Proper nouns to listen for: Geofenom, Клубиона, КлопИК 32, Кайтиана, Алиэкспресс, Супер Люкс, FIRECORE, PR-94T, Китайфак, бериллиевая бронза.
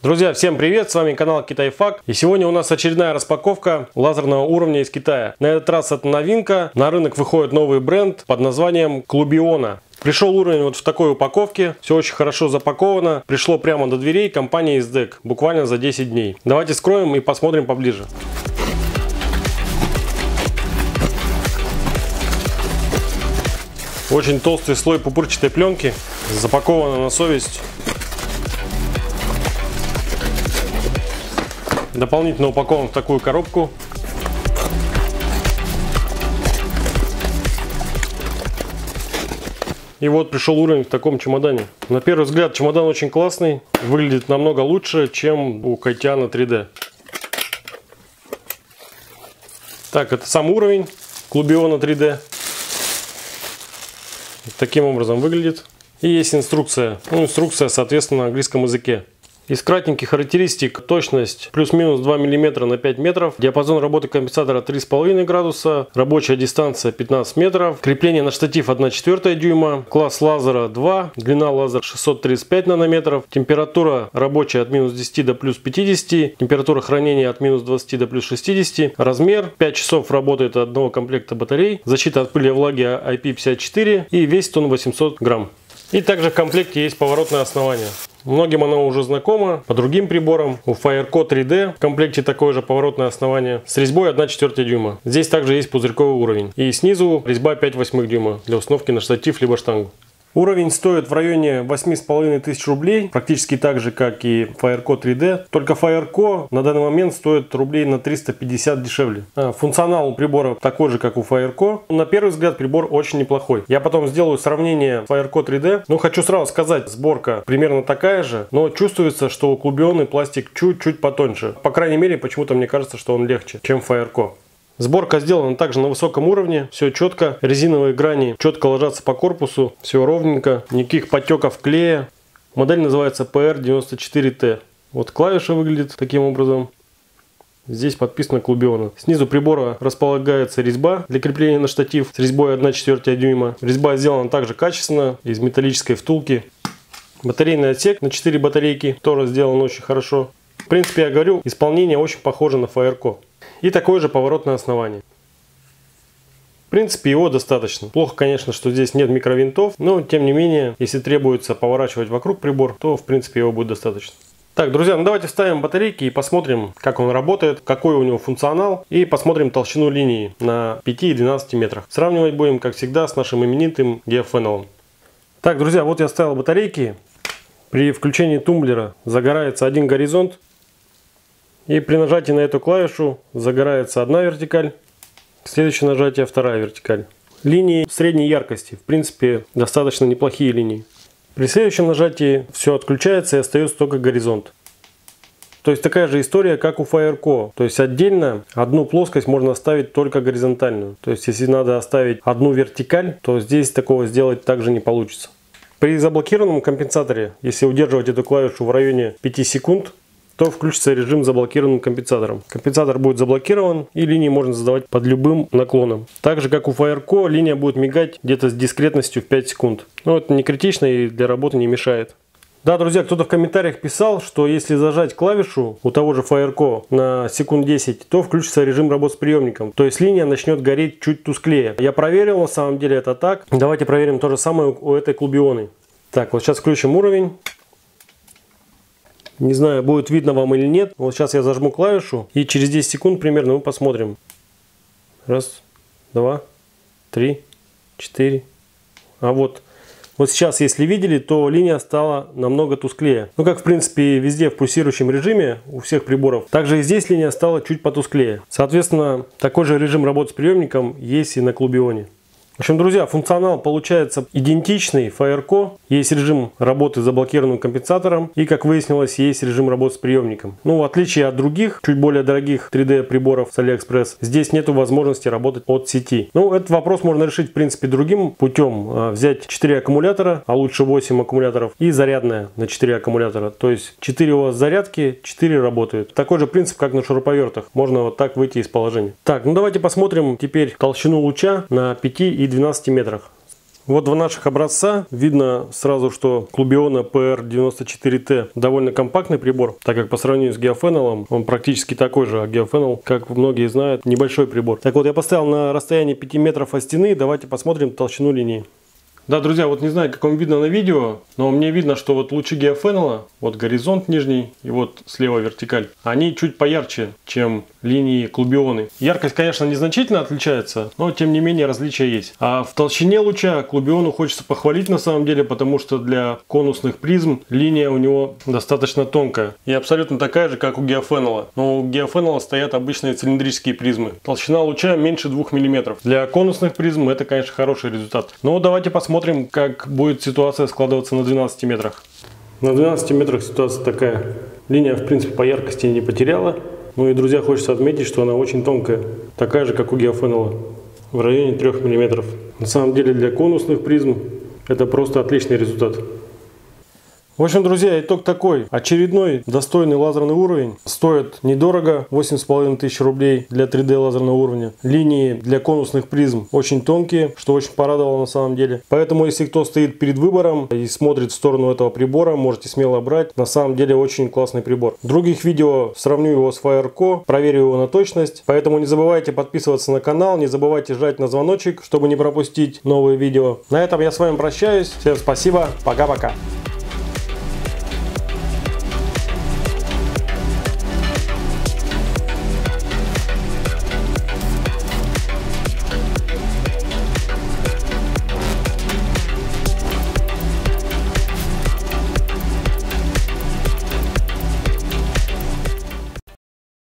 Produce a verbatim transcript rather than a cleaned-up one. Друзья, всем привет! С вами канал Китайфак. И сегодня у нас очередная распаковка лазерного уровня из Китая. На этот раз это новинка. На рынок выходит новый бренд под названием Клубиона. Пришел уровень вот в такой упаковке. Все очень хорошо запаковано. Пришло прямо до дверей компании эс дэ е си буквально за десять дней. Давайте вскроем и посмотрим поближе. Очень толстый слой пупырчатой пленки. Запаковано на совесть. Дополнительно упакован в такую коробку. И вот пришел уровень в таком чемодане. На первый взгляд чемодан очень классный. Выглядит намного лучше, чем у Кайтиана три дэ. Так, это сам уровень Клубиона три дэ. Таким образом выглядит. И есть инструкция. Ну, инструкция, соответственно, на английском языке. Из кратеньких характеристик: точность плюс-минус два миллиметра на пять метров, диапазон работы компенсатора три с половиной градуса, рабочая дистанция пятнадцать метров, крепление на штатив одна четвертая дюйма, класс лазера два, длина лазера шестьсот тридцать пять нанометров, температура рабочая от минус десяти до плюс пятидесяти, температура хранения от минус двадцати до плюс шестидесяти, размер пять часов работы от одного комплекта батарей, защита от пыли и влаги ай пи пятьдесят четыре и весит он восемьсот грамм. И также в комплекте есть поворотное основание. Многим оно уже знакомо по другим приборам. У FIRECORE три дэ в комплекте такое же поворотное основание с резьбой одна четвертая дюйма. Здесь также есть пузырьковый уровень. И снизу резьба пять восьмых дюйма для установки на штатив либо штангу. Уровень стоит в районе восьми с половиной тысяч рублей, практически так же, как и FIRECORE три дэ. Только FIRECORE на данный момент стоит рублей на триста пятьдесят дешевле. Функционал у прибора такой же, как у FIRECORE. На первый взгляд прибор очень неплохой. Я потом сделаю сравнение с FIRECORE три дэ. Но хочу сразу сказать, сборка примерно такая же, но чувствуется, что у Клубионы пластик чуть-чуть потоньше. По крайней мере, почему-то мне кажется, что он легче, чем FIRECORE. Сборка сделана также на высоком уровне, все четко, резиновые грани четко ложатся по корпусу, все ровненько, никаких потеков клея. Модель называется пи эр девяносто четыре тэ. Вот клавиша выглядит таким образом. Здесь подписано Клубиона. Снизу прибора располагается резьба для крепления на штатив с резьбой одна четвертая дюйма. Резьба сделана также качественно, из металлической втулки. Батарейный отсек на четыре батарейки, тоже сделан очень хорошо. В принципе, я говорю, исполнение очень похоже на FIRECORE. И такое же поворотное основание. В принципе, его достаточно. Плохо, конечно, что здесь нет микровинтов, но тем не менее, если требуется поворачивать вокруг прибор, то в принципе его будет достаточно. Так, друзья, ну давайте вставим батарейки и посмотрим, как он работает, какой у него функционал, и посмотрим толщину линии на пяти и двенадцати метрах. Сравнивать будем, как всегда, с нашим именитым Geofenom. Так, друзья, вот я вставил батарейки. При включении тумблера загорается один горизонт. И при нажатии на эту клавишу загорается одна вертикаль, следующее нажатие вторая вертикаль. Линии средней яркости, в принципе, достаточно неплохие линии. При следующем нажатии все отключается и остается только горизонт. То есть такая же история, как у FIRECORE. То есть отдельно одну плоскость можно оставить только горизонтальную. То есть если надо оставить одну вертикаль, то здесь такого сделать также не получится. При заблокированном компенсаторе, если удерживать эту клавишу в районе пяти секунд, то включится режим с заблокированным компенсатором. Компенсатор будет заблокирован, и линии можно задавать под любым наклоном. Так же, как у FIRECORE, линия будет мигать где-то с дискретностью в пять секунд. Но это не критично и для работы не мешает. Да, друзья, кто-то в комментариях писал, что если зажать клавишу у того же FIRECORE на секунд десять, то включится режим работы с приемником. То есть линия начнет гореть чуть тусклее. Я проверил, на самом деле это так. Давайте проверим то же самое у этой Клубионы. Так, вот сейчас включим уровень. Не знаю, будет видно вам или нет. Вот сейчас я зажму клавишу, и через десять секунд примерно мы посмотрим. Раз, два, три, четыре. А вот. Вот сейчас, если видели, то линия стала намного тусклее. Ну, как, в принципе, везде в пульсирующем режиме у всех приборов. Также и здесь линия стала чуть потусклее. Соответственно, такой же режим работы с приемником есть и на Клубионе. В общем, друзья, функционал получается идентичный FIRECORE. Есть режим работы с заблокированным компенсатором и, как выяснилось, есть режим работы с приемником. Ну, в отличие от других, чуть более дорогих три дэ приборов с Алиэкспресс, здесь нет возможности работать от сети. Ну, этот вопрос можно решить, в принципе, другим путем. Взять четыре аккумулятора, а лучше восемь аккумуляторов и зарядное на четыре аккумулятора. То есть четыре у вас зарядки, четыре работают. Такой же принцип, как на шуруповертах. Можно вот так выйти из положения. Так, ну давайте посмотрим теперь толщину луча на пяти и двенадцати метрах. Вот два наших образца. Видно сразу, что Клубиона пи эр девяносто четыре тэ довольно компактный прибор, так как по сравнению с Geofenom он практически такой же. А Geofenom, как многие знают, небольшой прибор. Так вот, я поставил на расстоянии пяти метров от стены. Давайте посмотрим толщину линии. Да, друзья, вот не знаю, как вам видно на видео, но мне видно, что вот лучи Geofenom, вот горизонт нижний и вот слева вертикаль, они чуть поярче, чем линии Клубионы. Яркость, конечно, незначительно отличается, но тем не менее различия есть. А в толщине луча Клубиону хочется похвалить на самом деле, потому что для конусных призм линия у него достаточно тонкая и абсолютно такая же, как у Geofenom. Но у Geofenom стоят обычные цилиндрические призмы. Толщина луча меньше двух миллиметров. Для конусных призм это, конечно, хороший результат. Но давайте посмотрим. Смотрим, как будет ситуация складываться на двенадцати метрах. На двенадцати метрах ситуация такая. Линия, в принципе, по яркости не потеряла. Ну и, друзья, хочется отметить, что она очень тонкая. Такая же, как у Geofenom. В районе трёх миллиметров. На самом деле, для конусных призм это просто отличный результат. В общем, друзья, итог такой. Очередной достойный лазерный уровень. Стоит недорого, восемь с половиной тысяч рублей для три дэ лазерного уровня. Линии для конусных призм очень тонкие, что очень порадовало на самом деле. Поэтому, если кто стоит перед выбором и смотрит в сторону этого прибора, можете смело брать. На самом деле, очень классный прибор. В других видео сравню его с FIRECORE, проверю его на точность. Поэтому не забывайте подписываться на канал, не забывайте жать на звоночек, чтобы не пропустить новые видео. На этом я с вами прощаюсь. Всем спасибо, пока-пока.